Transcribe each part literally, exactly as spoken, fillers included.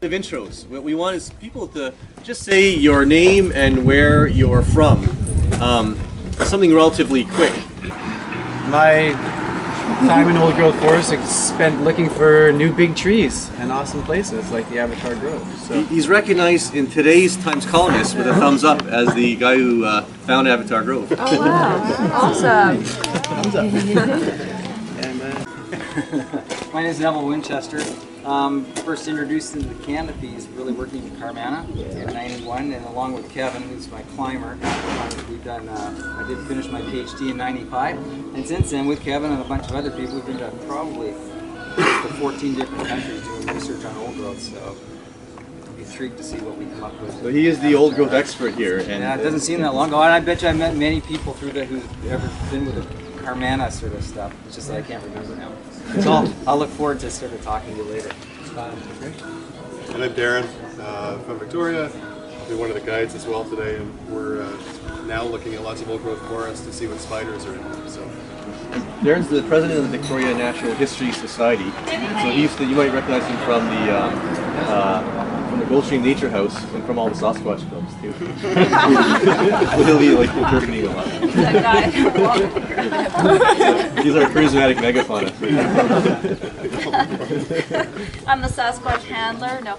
Of intros. What we want is people to just say your name and where you're from. Um, something relatively quick. My time in old growth forests is spent looking for new big trees and awesome places like the Avatar Grove. So. He's recognized in today's Times Columnist with a thumbs up as the guy who uh, found Avatar Grove. Oh wow! Awesome! Thumbs up. And, uh, my name is Neville Winchester. Um, first introduced into the canopies, really working in Carmana in ninety-one, and along with Kevin, who's my climber, we've done, uh, I did finish my PhD in ninety-five, and since then, with Kevin and a bunch of other people, we've been to probably fourteen different countries doing research on old growth, so I'm intrigued to see what we come up with. So he is the old growth expert here. And yeah, it doesn't seem that long ago, and I bet you I've met many people through the who've ever been with the Carmana sort of stuff, it's just that I can't remember now. So I'll, I'll look forward to sort of talking to you later. Um, okay. And I'm Darren uh, from Victoria. I'll be one of the guides as well today, and we're uh, now looking at lots of old growth forests to see what spiders are in them. So. Darren's the president of the Victoria Natural History Society, so he used to, you might recognize him from the um, uh, from the Goldstream Nature House and from all the Sasquatch films too. So he'll be like interpreting a lot. These are charismatic megafauna. I'm the Sasquatch handler. No,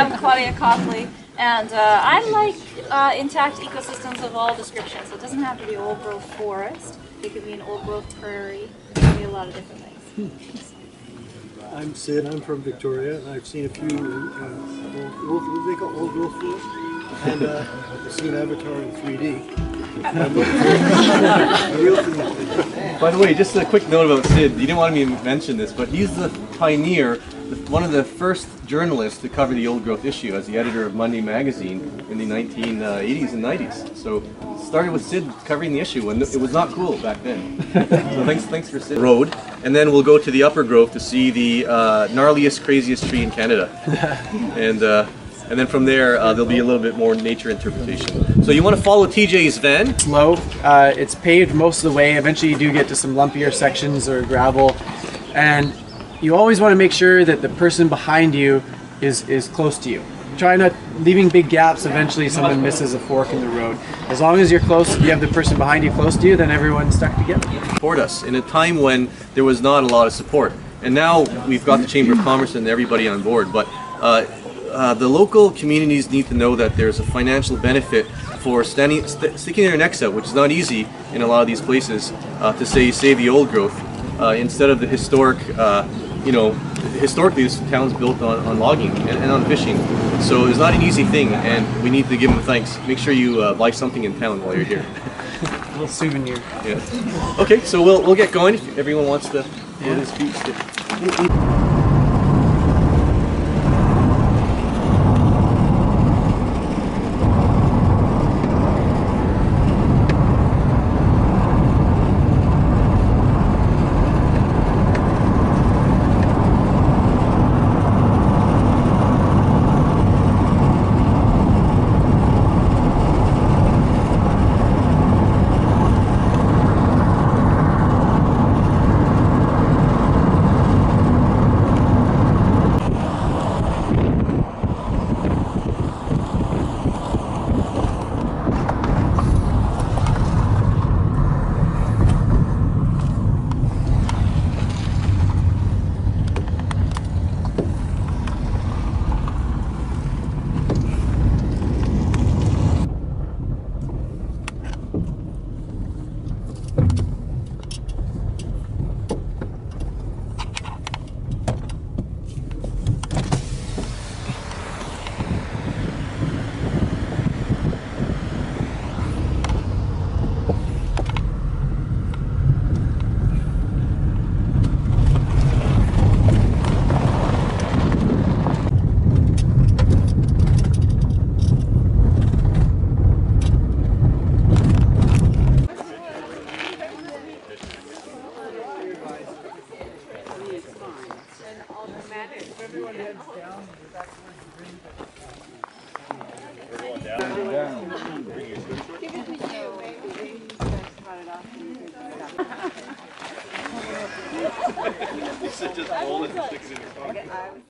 I'm Claudia Copley, and uh, I like uh, intact ecosystems of all descriptions. So it doesn't have to be old growth forest. It could be an old growth prairie. It could be a lot of different things. I'm Sid. I'm from Victoria, and I've seen a few uh, old, what do they call old growth forests. And uh, I've seen Avatar in three D. By the way, just a quick note about Sid, you didn't want me to mention this, but he's the pioneer, one of the first journalists to cover the old growth issue as the editor of Monday Magazine in the nineteen eighties and nineties. So started with Sid covering the issue, and it was not cool back then. So thanks, thanks for Sid. Road, and then we'll go to the Upper Grove to see the uh, gnarliest, craziest tree in Canada. And. Uh, And then from there, uh, there'll be a little bit more nature interpretation. So you want to follow T J's van? Slow. Uh, it's paved most of the way. Eventually you do get to some lumpier sections or gravel. And you always want to make sure that the person behind you is, is close to you. Try not leaving big gaps. Eventually someone misses a fork in the road. As long as you're close, you have the person behind you close to you, then everyone's stuck together. Support us in a time when there was not a lot of support. And now we've got the Chamber of Commerce and everybody on board. But. Uh, Uh, the local communities need to know that there's a financial benefit for standing, st sticking their necks out, which is not easy in a lot of these places, uh, to say save the old growth uh, instead of the historic, uh, you know, historically this town's built on, on logging and, and on fishing. So it's not an easy thing, and we need to give them thanks. Make sure you uh, buy something in town while you're here. A little souvenir. Yeah. Okay, so we'll, we'll get going if everyone wants to hold his feet stiff. Just roll it and sticks in your pocket.